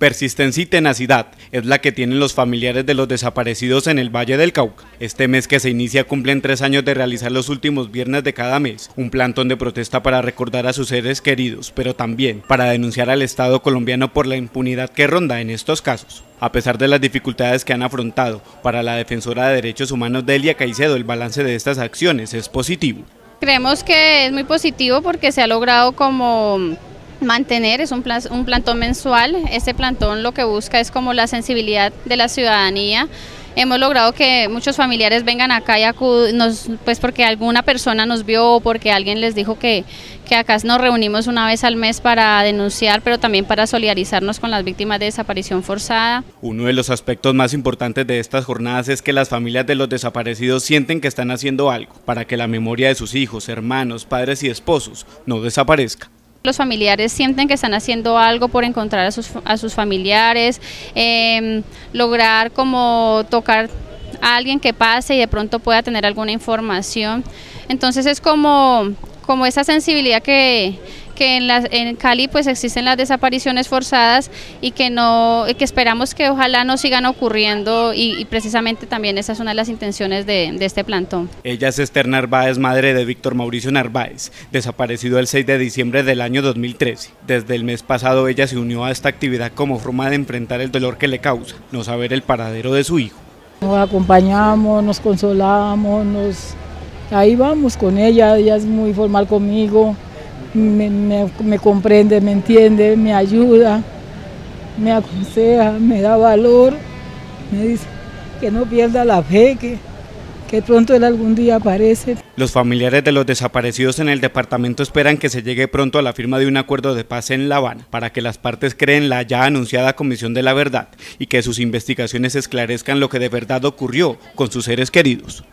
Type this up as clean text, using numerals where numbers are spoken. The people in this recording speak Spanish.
Persistencia y tenacidad es la que tienen los familiares de los desaparecidos en el Valle del Cauca. Este mes que se inicia cumplen 3 años de realizar los últimos viernes de cada mes, un plantón de protesta para recordar a sus seres queridos, pero también para denunciar al Estado colombiano por la impunidad que ronda en estos casos. A pesar de las dificultades que han afrontado, para la defensora de derechos humanos Delia Caicedo, el balance de estas acciones es positivo. Creemos que es muy positivo porque se ha logrado como mantener, es un plantón mensual. Este plantón lo que busca es como la sensibilidad de la ciudadanía. Hemos logrado que muchos familiares vengan acá y pues porque alguna persona nos vio o porque alguien les dijo que acá nos reunimos una vez al mes para denunciar, pero también para solidarizarnos con las víctimas de desaparición forzada. Uno de los aspectos más importantes de estas jornadas es que las familias de los desaparecidos sienten que están haciendo algo para que la memoria de sus hijos, hermanos, padres y esposos no desaparezca. Los familiares sienten que están haciendo algo por encontrar a sus familiares, lograr como tocar a alguien que pase y de pronto pueda tener alguna información. Entonces es como esa sensibilidad que en Cali pues existen las desapariciones forzadas y que esperamos que ojalá no sigan ocurriendo y precisamente también esa es una de las intenciones de este plantón. Ella es Esther Narváez, madre de Víctor Mauricio Narváez, desaparecido el 6 de diciembre del año 2013. Desde el mes pasado ella se unió a esta actividad como forma de enfrentar el dolor que le causa no saber el paradero de su hijo. Nos acompañamos, nos consolamos, ahí vamos con ella, ella es muy formal conmigo. Me comprende, me entiende, me ayuda, me aconseja, me da valor, me dice que no pierda la fe, que pronto él algún día aparece. Los familiares de los desaparecidos en el departamento esperan que se llegue pronto a la firma de un acuerdo de paz en La Habana para que las partes creen la ya anunciada Comisión de la Verdad y que sus investigaciones esclarezcan lo que de verdad ocurrió con sus seres queridos.